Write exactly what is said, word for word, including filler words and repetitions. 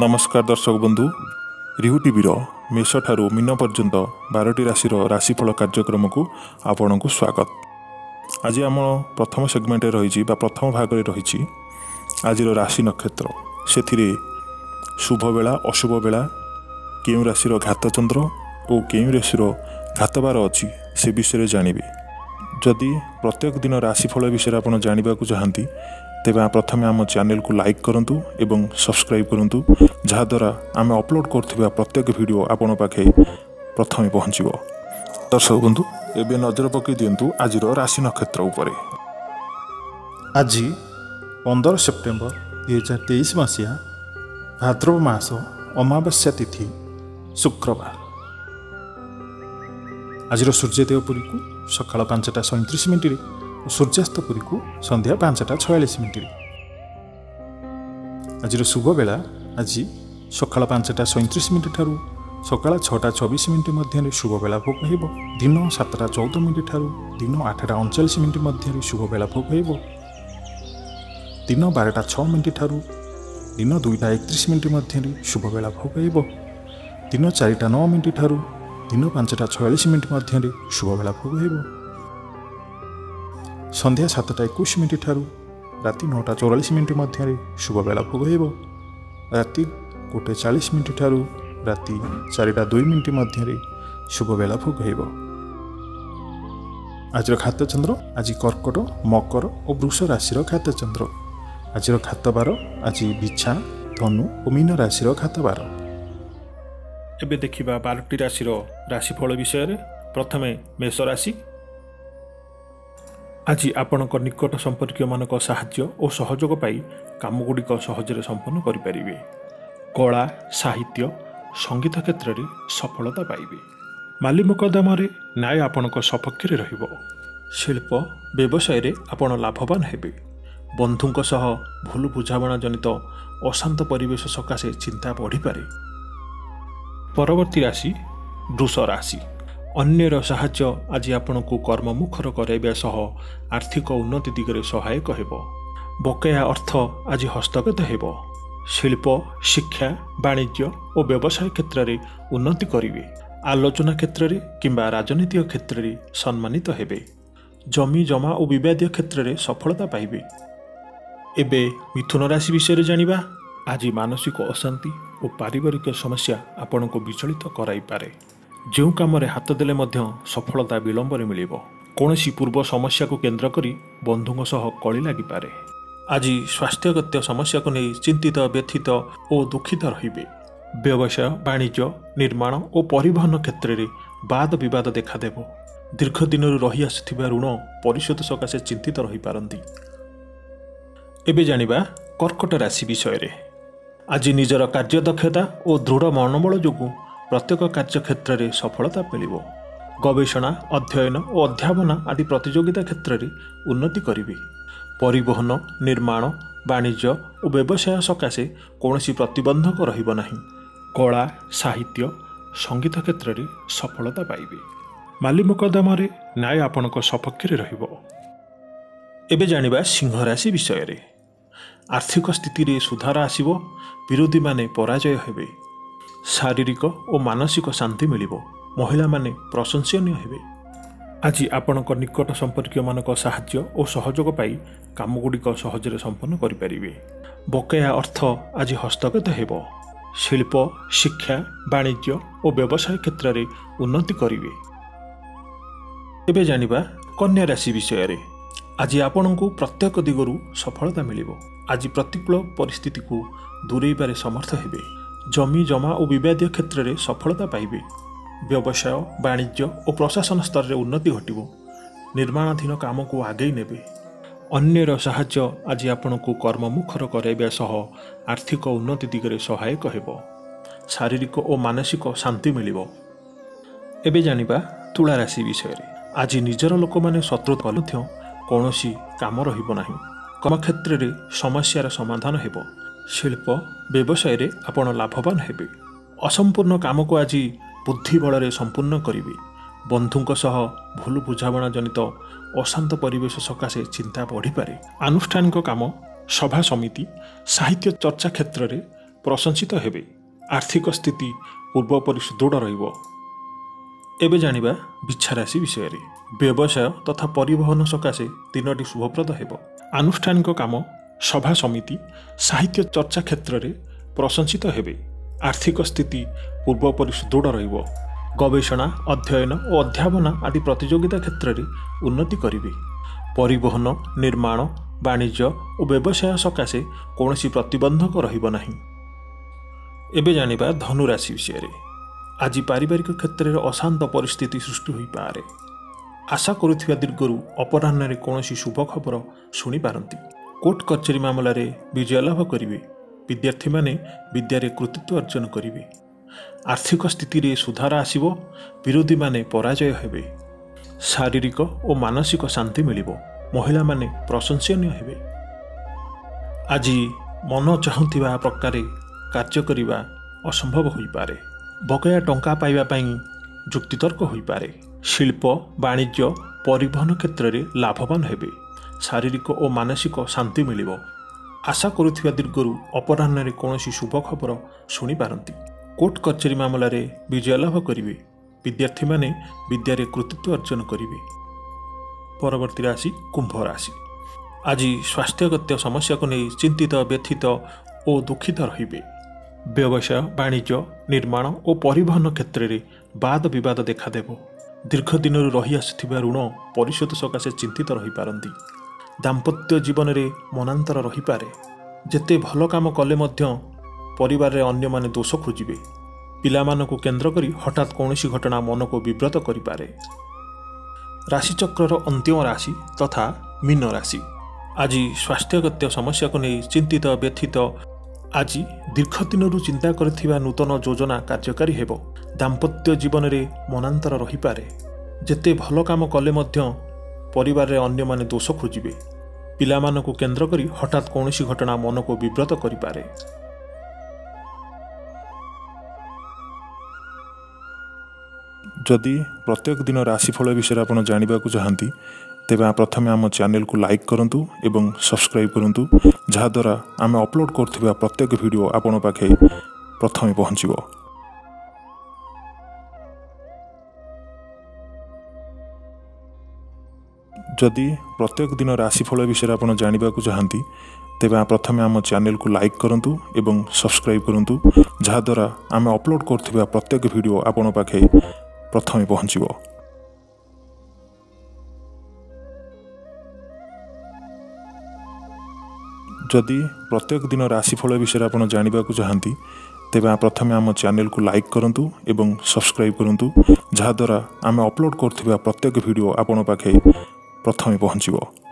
नमस्कार दर्शक बंधु रिहु टीवी मेष ठारू मीन पर्यंत बारटी राशि राशिफल कार्यक्रम को आपण को स्वागत। आज आम प्रथम सेगमेंट रही प्रथम भाग रही आज राशि नक्षत्र से शुभ बेला अशुभ बेला के राशि घातचंद्र और के राशि घातबार अच्छी से विषय जानवे। जदि प्रत्येक दिन राशिफल विषय आप जानवा चाहती तेब प्रथम आम चैनल को लाइक करंतु एवं सब्सक्राइब करंतु, जहाद्वारा आम अपलोड कर प्रत्येक वीडियो आपण पाखे प्रथम पहुँचब। दर्शक बंधु एवं नजर पकई दिंतु आज राशि नक्षत्र उपरे। आज पंदर सेप्टेम्बर दुई हजार तेईस मसीहा भाद्रव मास अमावस्या तिथि शुक्रवार। आज सूर्यदेव पुरी को सका पांचटा सैंतीस मिनिट्रे, सूर्यास्त पुरी को संध्या पांचटा छयालीस मिनिट। आज शुभ बेला आज सका पांचटा सैंतीस मिनिट ठार सका छटा चौबीस मिनिट मध्य शुभ बेला भोग हो। दिन सातटा चौदह मिनिट ठार दिन आठटा अड़चाश मिनिट मध्य शुभ बेला भोग हो। दिन बारटा छ मिनिट ठार दिन दुईटा एकतीस मिनिट मध्य शुभ बेला भोग हो। दिन चारिटा नौ मिनिट ठार दिन पांचटा छयालीस मिनिट मध्य शुभ बेला भोग हो। संध्या सातटा एकुश मिनिट ठार राति नौटा चौरालीस मिनिट मध्य शुभ बेला भोग हो। राति गोटे चालीस मिनिट ठार राति चारिटा दुई मिनिट मध्य शुभ बेला भोग हो। आज घातचंद्र आज कर्कट मकर और वृष राशि घातचंद्र। आज घातबार आज बिछा धनु और मीन राशि घातबार। एबे देखिबा बारटी राशि राशिफल विषय। प्रथमे मेष राशि। आज आपण निकट संपर्क मानक साहाय्य और सहयोग पाई काम गुड़िक सहजरे संपन्न करिपारिबे। कला साहित्य संगीत क्षेत्र में सफलता पाइबे। माली मुकदमा रे न्याय आपणक सपक्ष रे रहिबो। शिल्प व्यवसाय रे आपण लाभवान हेबे। बंधुंक सह भूल बुझामणा जनित अशांत परिवेश सकाशे चिंता बढ़ी पारे। परवर्ती राशि वृष राशि। अन्यर साहाय्य आज आपको कर्ममुखर कराइबा सह आर्थिक उन्नति दिगरे सहायक हेबो। बकेया अर्थ आज हस्तगत हेबो। शिल्प शिक्षा वाणिज्य और व्यवसाय क्षेत्र में उन्नति करिवे। आलोचना क्षेत्र में किंबा राजनीतिक क्षेत्र में सम्मानित हेबे। जमी जमा और विवादीय क्षेत्र में सफलता पाइबे। एबे मिथुन राशि विषय जानिबा। आज मानसिक अशांति और पारिवारिक समस्या आपनको विचलित कराइ पारे। जो काम हाथ देले मध्य सफलता विलंब रे मिलिबो। कोनोसी पूर्व समस्या को केन्द्र करी बंधुओं सह कली लागि पारे। आज स्वास्थ्यगत समस्या को नहीं चिंतित व्यथित और दुखित रहिबे। व्यवसाय वाणिज्य निर्माण और परिवहन क्षेत्र में वाद विवाद देखा देबो। दीर्घ दिन रही आसुथिबा ऋण परिशोध सकाशे चिंतित रही पारंती। एबे जानिबा कर्कट राशि विषय रे। आज निजर कार्य दक्षता और दृढ़ मनोबल जोगु प्रत्येक कार्य क्षेत्र में सफलता मिलिबो। गवेषणा अध्ययन और अध्यापना आदि प्रतियोगिता क्षेत्र में उन्नति करिवे। परिवहन निर्माण वाणिज्य और व्यवसाय सकाशे कौनसी प्रतिबंधक रहिबो नहीं। कला साहित्य संगीत क्षेत्र में सफलता पाइबे। माली मुकदमा रे न्याय आपणक सपक्ष रे रहिबो। एबे जानिबा सिंह राशि विषय रे। आर्थिक स्थिति रे सुधार आसीबो। विरोधी माने पराजय हेबे। शारीरिक और मानसिक शांति मिलिबो। महिला माने प्रशंसनीय हेबे। आज आपणक निकट संपर्क मानक साहाय्य और सहयोग पाई काम गुड़िक सहजरे संपन्न करिपारिबे। बकेया अर्थ आज हस्तगत हेबो। शिल्प शिक्षा वाणिज्य और व्यवसाय क्षेत्र में उन्नति करिवे। एबे जानिबा कन्या राशि विषय रे। आज आपणको प्रत्येक दिगरु सफलता मिलिबो। आज प्रतिकूल परिस्थिति को दूरेइबारे समर्थ हेबे। जमी जमा और विवादीय क्षेत्र में सफलता पाइबे। व्यवसाय वाणिज्य और प्रशासन स्तर में उन्नति घटिबो। निर्माणाधीन काम को आगे नेबे। अन्यर साहाय्य आज आपणको कर्ममुखर कराइबा सह आर्थिक उन्नति दिगरे सहायक हेबो। शारीरिक और मानसिक शांति मिलिबो। एबे जानिबा तुला राशि विषय रे। आज निजर लोक माने शत्रुता मध्य कोनोसी काम रहिबो नाही। कर्म क्षेत्र में समस्यार समाधान हेबो। शिल्प व्यवसाय रे आपण लाभवान हेबे। असंपूर्ण काम को आज बुद्धि बल रे संपूर्ण करिवे। बंधुंक सह भूल बुझामणा जनित अशांत परिवेश सकाशे चिंता बढ़ी पारे। आनुष्ठानिक काम सभा समिति साहित्य चर्चा क्षेत्र में प्रशंसित हेबे। आर्थिक स्थिति पूर्वपरि सुदृढ़ रहिबो। एबे जानिबा बिच्छाराशि विषय रे। व्यवसाय तथा परिवहन सकाशे तीनोटी शुभप्रद हेबो। आनुष्ठानिक काम, सभा समिति, साहित्य चर्चा क्षेत्र में प्रशंसित हेबे। आर्थिक स्थिति पूर्वपरि सुदृढ़ रहिबो। गवेषणा, अध्ययन और अध्यापना आदि प्रतियोगिता क्षेत्र में उन्नति करेंगे। परिवहन, निर्माण, वाणिज्य और व्यवसाय सकाशे कौनसी प्रतिबंधक रहिबो नाही। एबे जानिबा धनुराशि विषय रे। आज पारिवारिक क्षेत्र में अशांत परिस्थिति सृष्टि होई पारे। आशा करुथिबा दीर्घरु अपराह्न रे कौनसी शुभ खबर सुनी पारंती। कोर्ट कचेरी मामला रे विजय लाभ करिवे। विद्यार्थी माने विद्यारे कृतित्व अर्जन करिवे। आर्थिक स्थिति रे सुधार आसीबो। विरोधी माने पराजय हेबे। शारीरिक और मानसिक शांति मिलिबो। महिला माने प्रशंसनीय हेबे। आज मन चाहुथिबा प्रकारे कार्य करिबा असंभव होई पारे। बकया टंका पाइबा पई जुक्तितर्क होई पारे। शिल्प, वाणिज्य, परिवहन क्षेत्र रे लाभवान हेबे। शारीरिक और मानसिक शांति मिलिबो। आशा करुथिबा दीर्घरु अपराह्न रे कौनसी शुभ खबर सुनी पारंती। कोर्ट कचेरी मामला रे विजय लाभ करिवे। विद्यार्थी माने विद्यारे कृतित्व अर्जन करिवे। परवर्ती राशि कुंभ राशि। आज स्वास्थ्यगत समस्या को नहीं चिंतित, व्यथित और दुखित रहिबे। व्यवसाय, वाणिज्य, निर्माण और परिवहन क्षेत्र में वाद विवाद देखादेबो। दीर्घ दिन रही आसुथिबा ऋण परिशोध सकाशे चिंतित रही पारंती। दाम्पत्य जीवन में मनांतर रही पारे। जिते भल काम कले मध्य परिवार रे अन्य माने दोष खोजिबे। पिलामानकु केन्द्र करी हठात कौनसी घटना मन को विव्रत करि पारे। राशिचक्रर अंतिम राशि तथा मीन राशि। आज स्वास्थ्यगत समस्या को नहीं चिंतित, व्यथित। आज दीर्घ दिनरु चिंता करथिबा नूतन योजना कार्यकारी हेबो। दाम्पत्य जीवन में मनांतर रही पारे। जिते भल काम कले मध्य परिवार रे अन्य माने दोष खोजिबे। पिलामानकु केन्द्र करी हठात कौनसी घटना मन को विव्रत करि पारे। जदि प्रत्येक दिन राशिफल विषय आपन जानिबाकु चाहन्ती तेबे प्रथमे आम चैनल को लाइक करंतु एवं सब्सक्राइब करंतु, जहा द्वारा आम अपलोड करथिबा प्रत्येक वीडियो आपन पाखे प्रथमे पहुँचीबो। जदि प्रत्येक दिन राशिफल विषय आपन जानिबाकु चाहन्ती तेबे प्रथमे आम चैनल को लाइक करंतु एवं सब्सक्राइब करंतु, जहा द्वारा आम अपलोड करथिबा प्रत्येक वीडियो आपन पाखे प्रथमे पहुँचीबो। जदि प्रत्येक दिन राशिफल विषय आपन जानिबाकु चाहन्ती तेबे प्रथमे आम चैनल को लाइक करंतु एवं सब्सक्राइब करंतु, जहा द्वारा आम अपलोड करथिबा प्रत्येक वीडियो आपन पाखे प्रथमे पहुँचीबो।